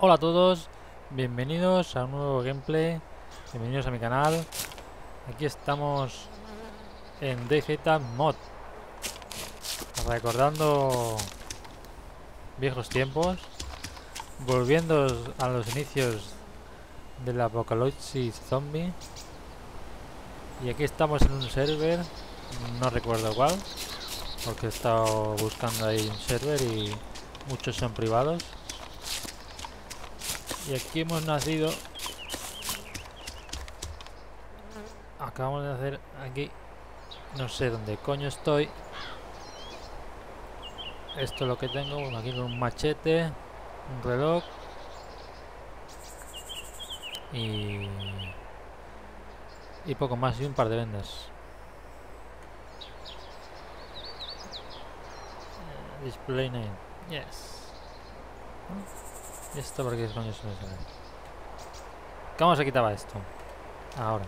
Hola a todos, bienvenidos a un nuevo gameplay, bienvenidos a mi canal. Aquí estamos en DayZ Mod, recordando viejos tiempos, volviendo a los inicios del apocalipsis zombie. Y aquí estamos en un server, no recuerdo cuál, porque he estado buscando ahí un server y muchos son privados. Y aquí hemos nacido. Acabamos de hacer aquí. No sé dónde coño estoy. Esto es lo que tengo. Bueno, aquí con un machete, un reloj. Y poco más, y un par de vendas. Display name. Yes. Esto porque es coño eso. ¿Cómo se quitaba esto? Ahora.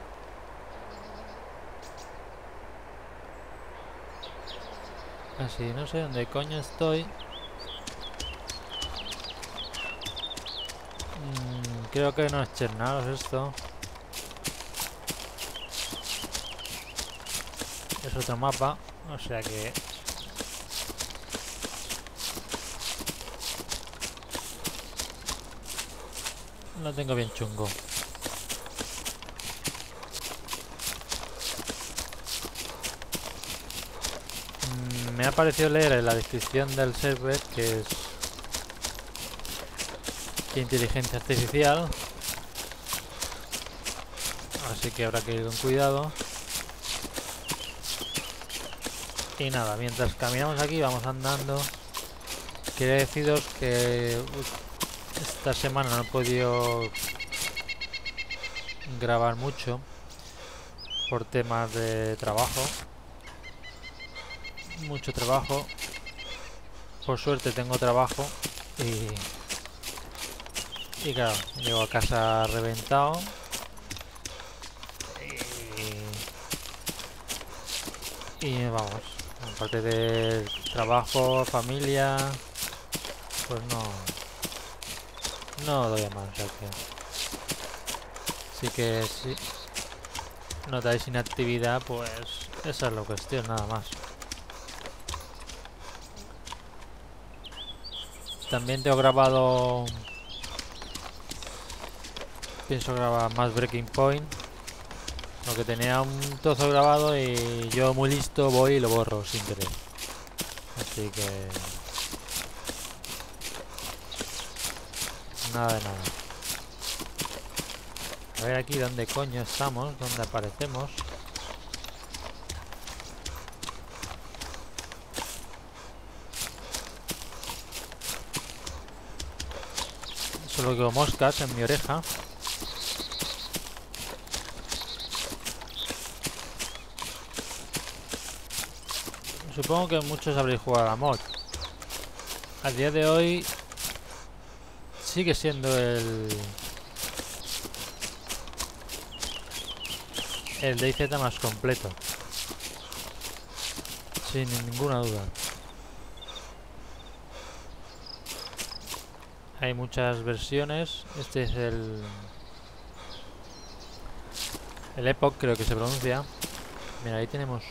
Así, no sé dónde coño estoy. Creo que no es Chernarus esto. Es otro mapa, o sea que... lo tengo bien chungo. Me ha parecido leer en la descripción del server que es inteligencia artificial, así que habrá que ir con cuidado. Y nada, mientras caminamos aquí vamos andando. Quería deciros que esta semana no he podido grabar mucho por temas de trabajo. Mucho trabajo. Por suerte tengo trabajo y claro, llego a casa reventado. Y vamos, aparte de trabajo, familia, pues no doy a más, así que si notáis inactividad, pues esa es la cuestión, nada más. También tengo grabado, pienso grabar más Breaking Point, porque tenía un trozo grabado y yo muy listo voy y lo borro sin querer, así que... nada de nada. A ver aquí dónde coño estamos, dónde aparecemos. Solo veo moscas en mi oreja. Supongo que muchos habréis jugado a mod. A día de hoy... sigue siendo el DayZ más completo, sin ninguna duda. Hay muchas versiones. Este es el Epoch, creo que se pronuncia. Mira, ahí tenemos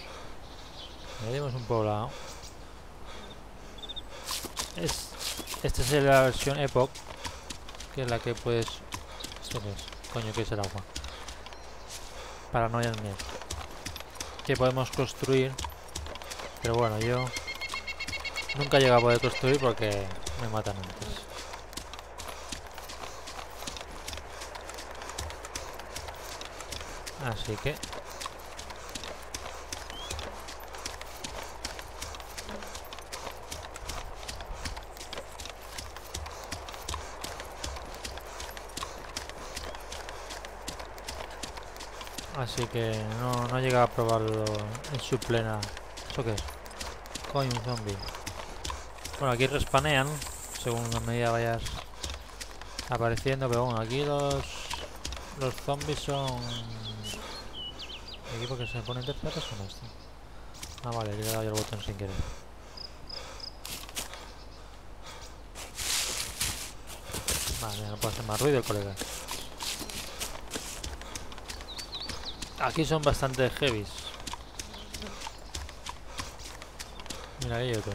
un poblado. Esta es la versión Epoch, que es la que puedes... coño, que es el agua. Paranoia en mí. Que podemos construir. Pero bueno, yo... nunca llego a poder construir porque me matan antes. Así que... así que no llegaba a probarlo en su plena... ¿eso qué es? Coño, un zombie. Bueno, aquí respanean según la medida vayas apareciendo, pero bueno, aquí los zombies son... ¿aquí porque se ponen terceros o no esto? Ah, vale, le he dado yo el botón sin querer. Vale, ya no puedo hacer más ruido, colega. Aquí son bastante heavies. Mira ahí otro.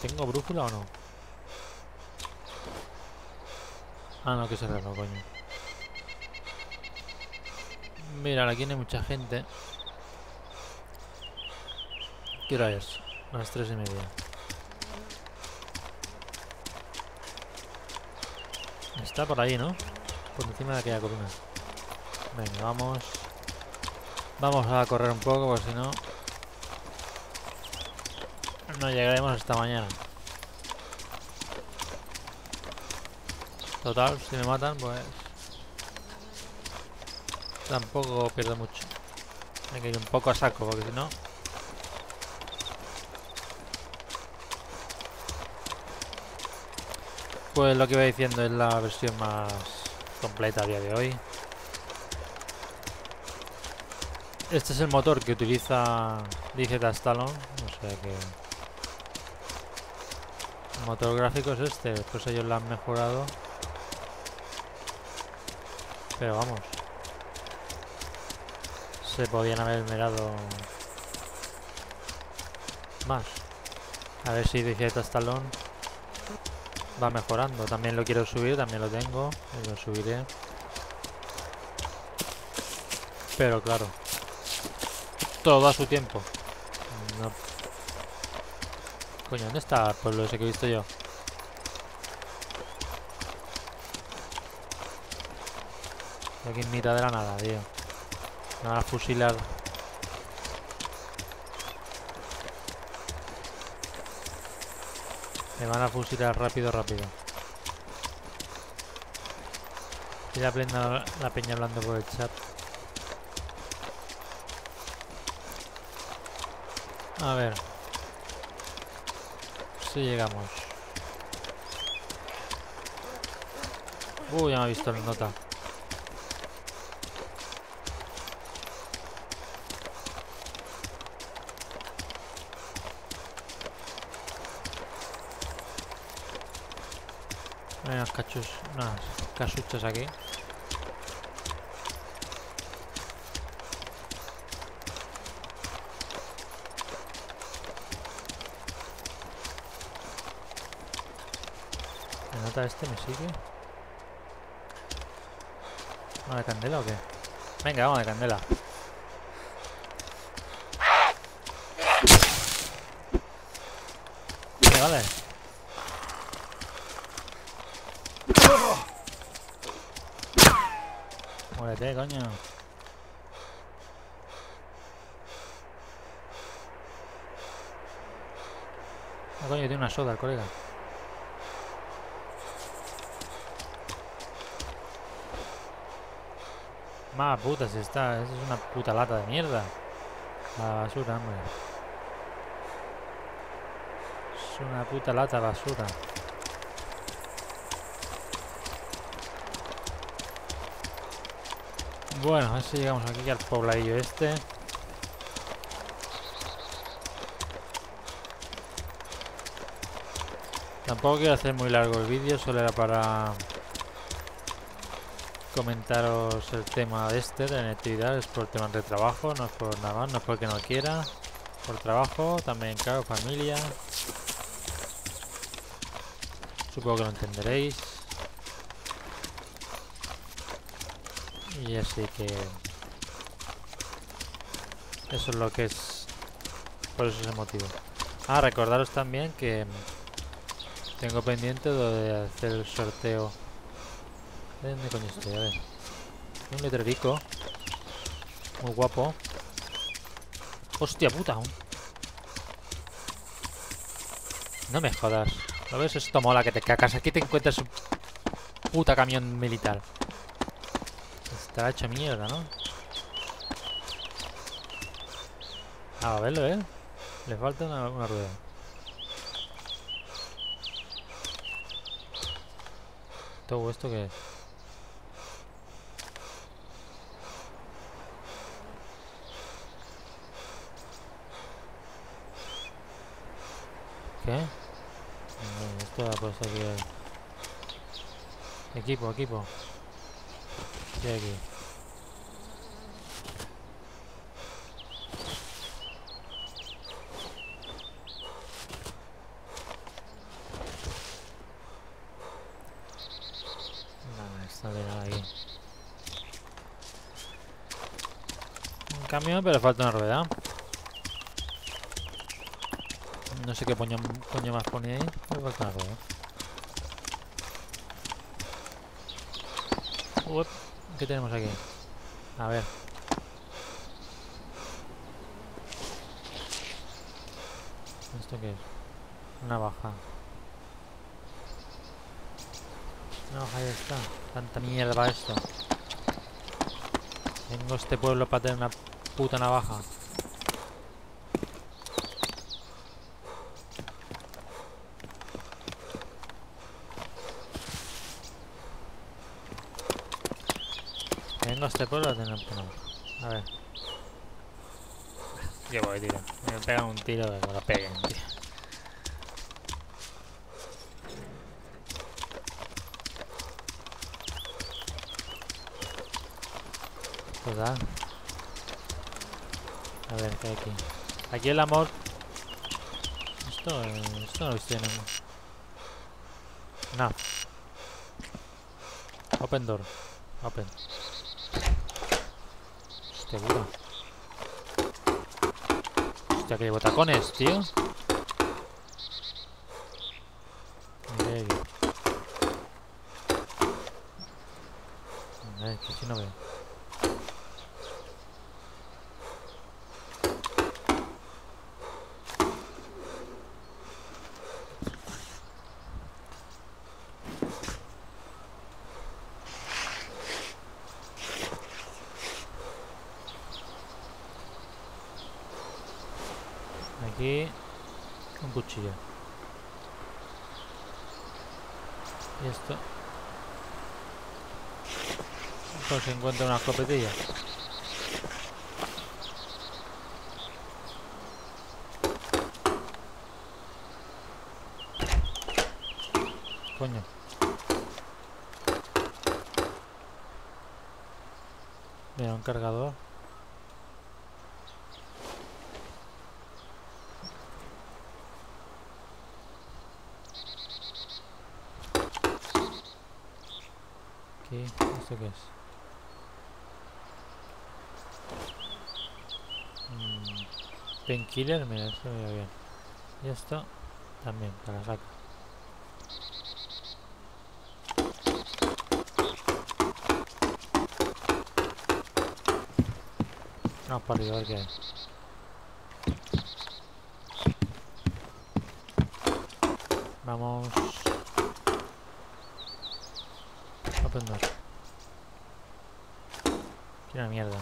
¿Tengo brújula o no? Ah, no, que se raro, coño. Mira, aquí no hay mucha gente. ¿Qué hora es? Las 3:30. Está por ahí, ¿no? Por encima de aquella columna. Venga, vamos. Vamos a correr un poco, porque si no, no llegaremos hasta mañana. Total, si me matan, pues tampoco pierdo mucho. Hay que ir un poco a saco, porque si no... Pues lo que iba diciendo, es la versión más completa a día de hoy. Este es el motor que utiliza Digital Stallone, o sea que... El motor gráfico es este, después ellos lo han mejorado. Pero vamos, se podían haber mirado más. A ver si Digital Stallone va mejorando. También lo quiero subir, también lo tengo y lo subiré. Pero claro, todo a su tiempo. No. Coño, ¿dónde está el pueblo ese que he visto yo? Aquí en mitad de la nada, tío. Me van a fusilar. Me van a fusilar rápido, rápido. Y la peña hablando por el chat. A ver. Si llegamos. Ya me ha visto la nota. Hay unas casuchas aquí. ¿Me nota este? ¿Me sigue? ¿Vamos de candela o qué? Venga, vamos de candela. Sí, vale. Muérete, coño. Ah, coño, tiene una soda el colega. Más puta si está. Esa es una puta lata de mierda. La basura, hombre. Es una puta lata de basura. Bueno, a ver si llegamos aquí al pobladillo este. Tampoco quiero hacer muy largo el vídeo, solo era para comentaros el tema de este, de la inactividad. Es por temas de trabajo, no es por nada más, no es porque no quiera. Por trabajo, también, claro, familia. Supongo que lo entenderéis. Y así que eso es lo que es, por eso es el motivo. Ah, recordaros también que tengo pendiente de hacer el sorteo. ¿Dónde coño estoy? A ver. Un letrerico. Muy guapo. Hostia puta. No me jodas. ¿Lo ves? Esto mola que te cacas. Aquí te encuentras un puta camión militar. Está hecho mierda, ¿no? A verlo, ¿eh? Le falta una rueda. ¿Todo esto qué es? ¿Qué? Toda por aquí hay. Equipo, equipo. ¿Qué hay aquí? Camión, pero falta una rueda. No sé qué coño más ponía ahí, pero falta una rueda. Uep, ¿qué tenemos aquí? A ver. ¿Esto qué es? Una baja. Una baja, ahí está. Tanta mierda esto. Tengo este pueblo para tener una puta navaja. Vengo a este pueblo a tener una puta navaja. A ver. Yo voy, tío. Me pegan un tiro que me lo peguen, tío. Pues da. A ver, ¿qué hay aquí? Aquí el amor. Esto no lo tienen. No. Open door. Open. Hostia, puta. Hostia, que hay botacones, tío. Mire. A ver, que si no veo. Aquí un cuchillo. Y esto. Pues se encuentra una escopetilla. Coño. Mira, un cargador. ¿Esto qué es? Painkiller, mira, esto me va bien. Y esto también, para la saca. No, para arriba, a ver qué hay. Vamos. Open door. Una mierda.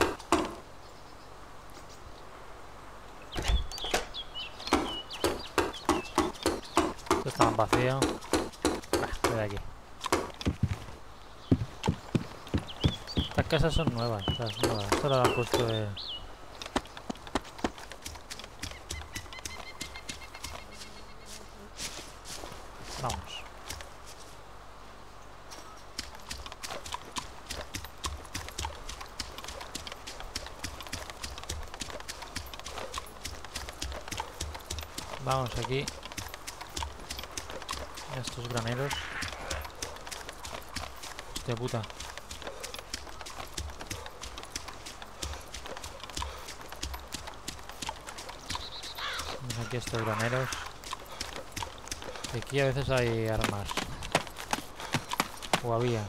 Esto está más vacío. Voy de aquí. Estas casas son nuevas. Esto lo han puesto de... Vamos. Vamos aquí a estos graneros. Hostia puta. Vamos aquí a estos graneros. Aquí a veces hay armas. O había.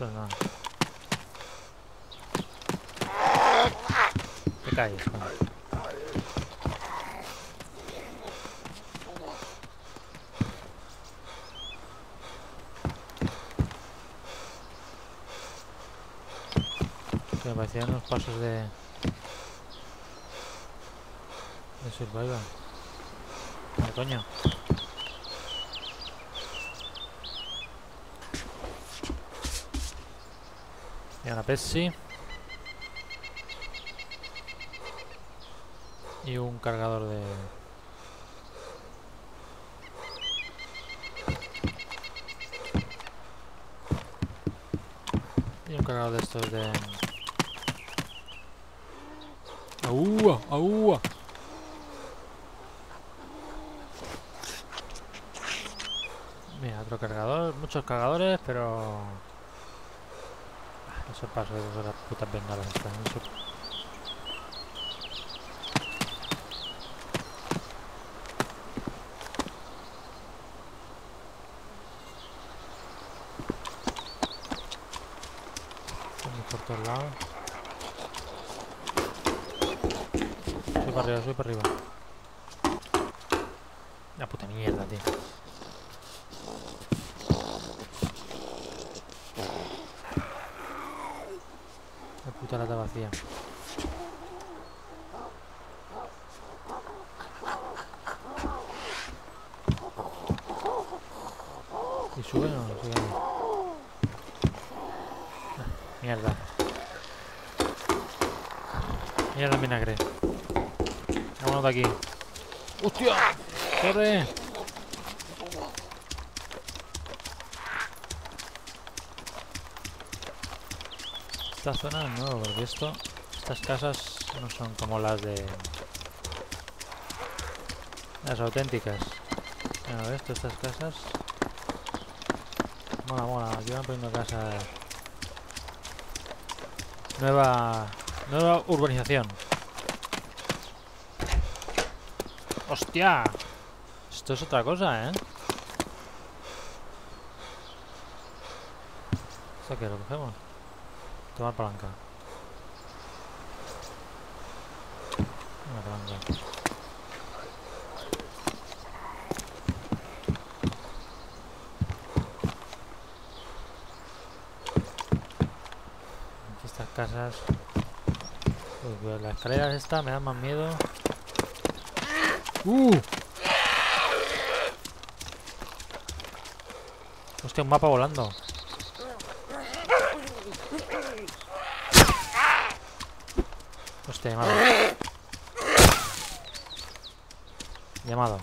No. Te calles, ¿no? Me parecían unos pasos de survival. ¿Qué coño? e una Pepsi y un cargador de... y un cargador de estos de... ¡Aúa! ¡Aúa! Mira, otro cargador, muchos cargadores, pero... no se pasa de esas putas bengalas estas, no se... por todos lados. Soy para arriba, soy para arriba. La puta mierda, tío. La puta lata vacía. ¿Y sube o no? Sube. Mierda. Mierda el vinagre. Vámonos de aquí. ¡Hostia! ¡Corre! Esta zona es nueva, porque esto... estas casas no son como las de... las auténticas. Bueno, esto, estas casas... mola, mola. Aquí van poniendo casas... Nueva urbanización. ¡Hostia! Esto es otra cosa, ¿eh? ¿Esto qué? ¿Lo cogemos? Tomar palanca. Una palanca. Casas. Pues las escaleras estas me dan más miedo. Hostia, un mapa volando. Hostia, llamado. Llamado.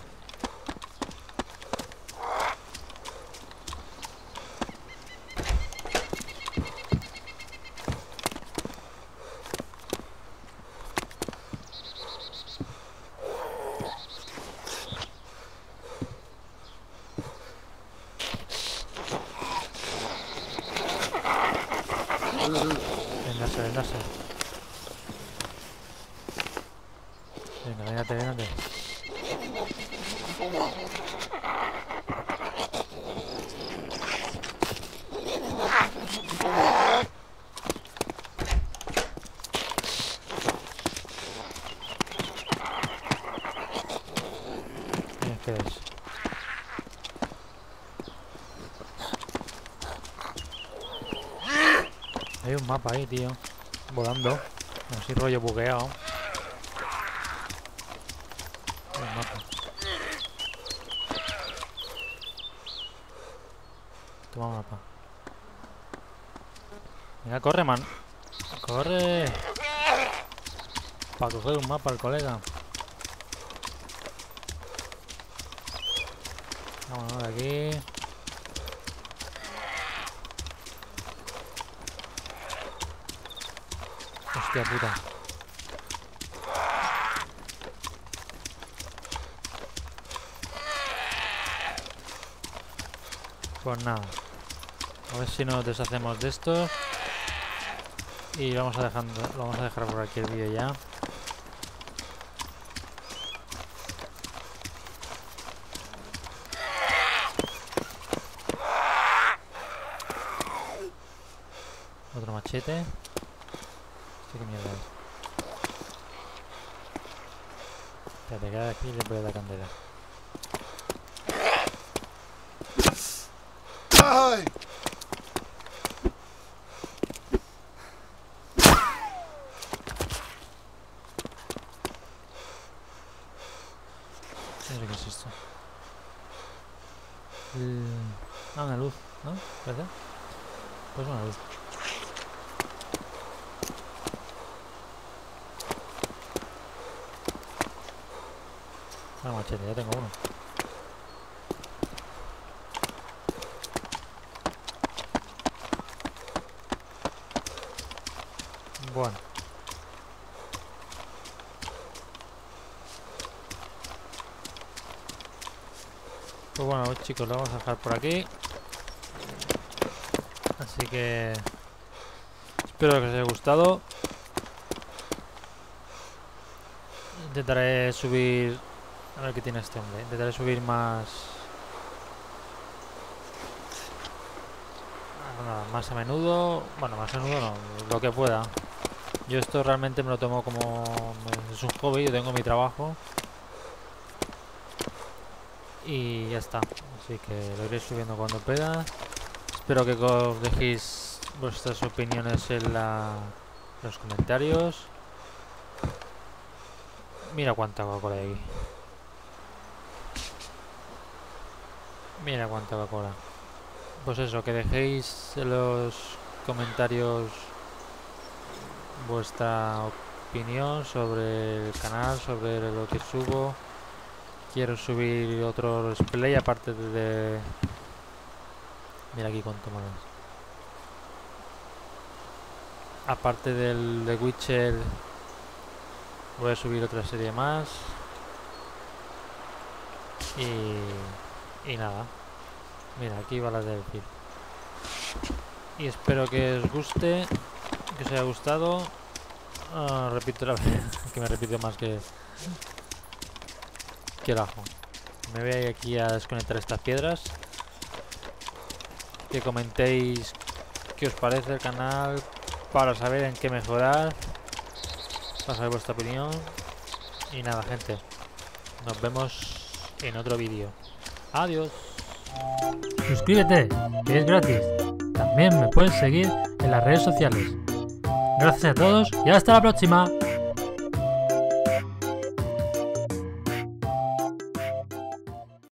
Hay un mapa ahí, tío, volando, así rollo bugueado. Hay un mapa. Toma un mapa. Mira, corre, man. Corre. Para coger un mapa al colega. Vámonos de aquí. Hostia puta. Pues nada. A ver si nos deshacemos de esto. Y lo vamos a dejar por aquí el vídeo ya. Otro machete. Qué mierda es. Espérate, queda aquí y le voy a dar candela. ¡Ay! ¿Qué es esto? Una luz, ¿no? ¿Verdad? Pues una luz. Ah, machete, ya tengo uno. Bueno. Pues bueno, chicos, lo vamos a dejar por aquí. Así que espero que os haya gustado. Intentaré subir... A ver qué tiene este hombre. Intentaré subir más... Nada, más a menudo... Bueno, más a menudo no, lo que pueda. Yo esto realmente me lo tomo como... Es un hobby, yo tengo mi trabajo. Y ya está. Así que lo iré subiendo cuando pueda. Espero que os dejéis vuestras opiniones en los comentarios. Mira cuánta Coca-Cola hay aquí. Mira cuánta Coca-Cola. Pues eso, que dejéis en los comentarios vuestra opinión sobre el canal, sobre lo que subo. Quiero subir otro display aparte de... Mira aquí cuánto más. Aparte del de Witcher, voy a subir otra serie más. Y nada. Mira, aquí va la del film. Y espero que os guste, que os haya gustado. Repito la vez, que me repito más que el ajo. Me voy a ir aquí a desconectar estas piedras. Que comentéis qué os parece el canal, para saber en qué mejorar, para saber vuestra opinión. Y nada, gente, nos vemos en otro vídeo. Adiós. Suscríbete, que es gratis. También me puedes seguir en las redes sociales. Gracias a todos y hasta la próxima.